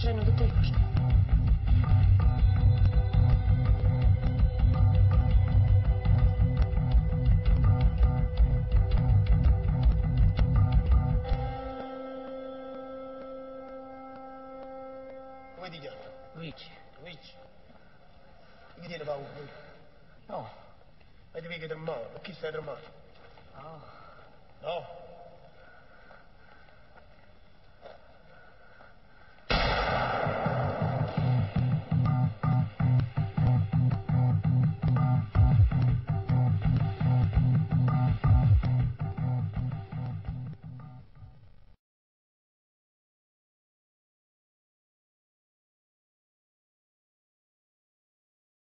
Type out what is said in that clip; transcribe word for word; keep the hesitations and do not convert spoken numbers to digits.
treno tutto il giorno. Come ti chiami? Luigi. Luigi? Che ti ne fa un culo? No. Ma ti vedi che tremano? Perché stai tremando? No. No?